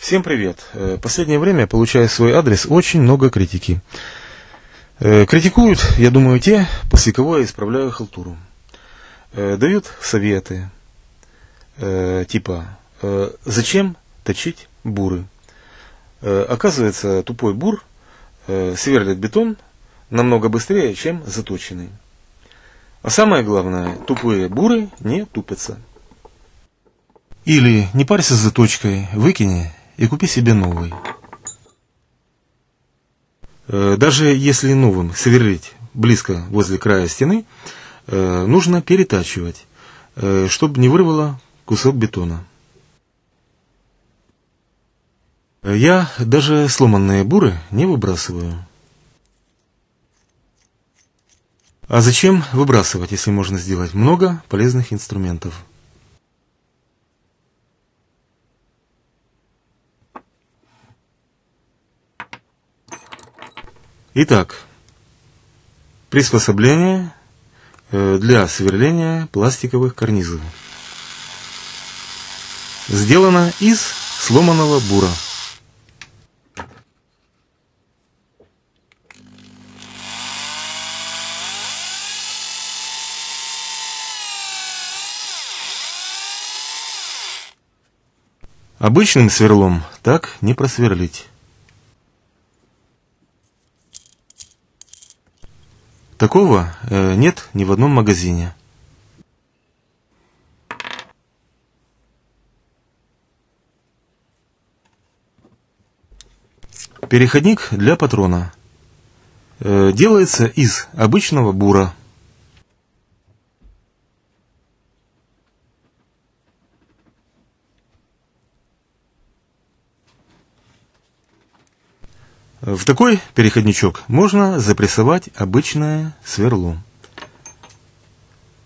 Всем привет! В последнее время, получая свой адрес, очень много критики. Критикуют, я думаю, те, после кого я исправляю халтуру. Дают советы, типа «Зачем точить буры?» Оказывается, тупой бур сверлит бетон намного быстрее, чем заточенный. А самое главное, тупые буры не тупятся. Или не парься с заточкой, выкини и купи себе новый. Даже если новым сверлить близко возле края стены, нужно перетачивать, чтобы не вырвало кусок бетона. Я даже сломанные буры не выбрасываю. А зачем выбрасывать, если можно сделать много полезных инструментов? Итак, приспособление для сверления пластиковых карнизов. Сделано из сломанного бура. Обычным сверлом так не просверлить. Такого нет ни в одном магазине. Переходник для патрона. Делается из обычного бура. В такой переходничок можно запрессовать обычное сверло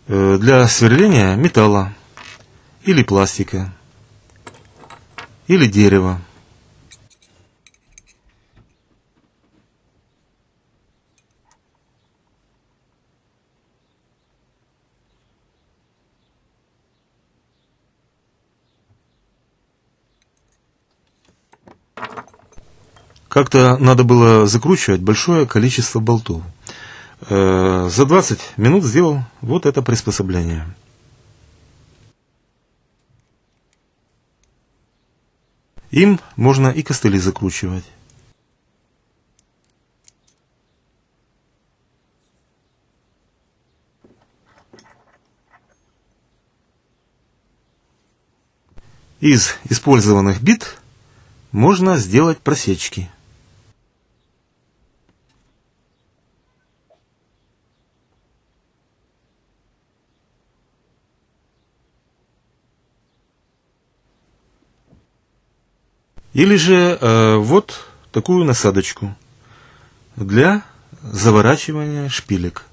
для сверления металла или пластика или дерева. Как-то надо было закручивать большое количество болтов. За 20 минут сделал вот это приспособление. Им можно и костыли закручивать. Из использованных бит можно сделать просечки. Или же вот такую насадочку для заворачивания шпилек.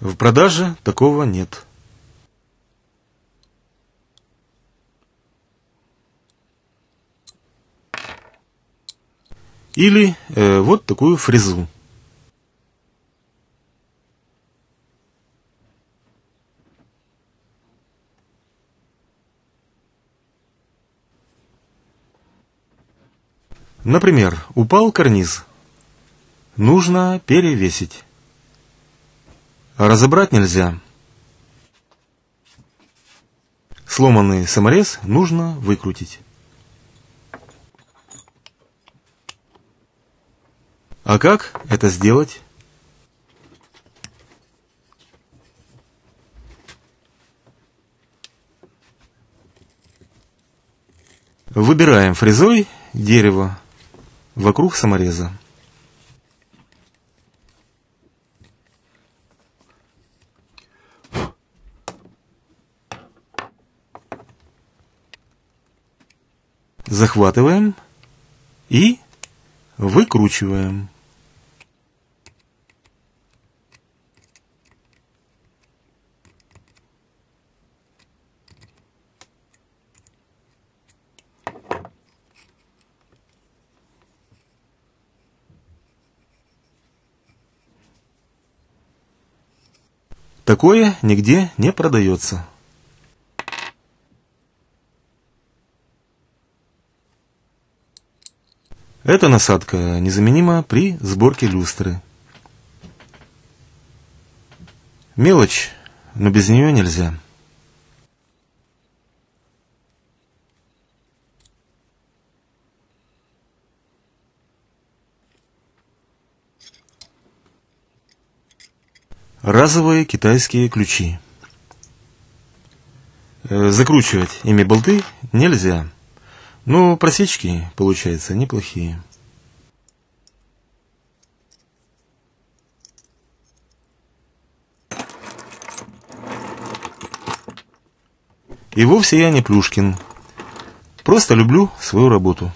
В продаже такого нет. Или вот такую фрезу. Например, упал карниз, нужно перевесить, а разобрать нельзя. Сломанный саморез нужно выкрутить. А как это сделать? Выбираем фрезой дерево вокруг самореза. Захватываем и выкручиваем. Такое нигде не продается. Эта насадка незаменима при сборке люстры. Мелочь, но без нее нельзя. Разовые китайские ключи. Закручивать ими болты нельзя, но просечки получаются неплохие. И вовсе я не Плюшкин, просто люблю свою работу.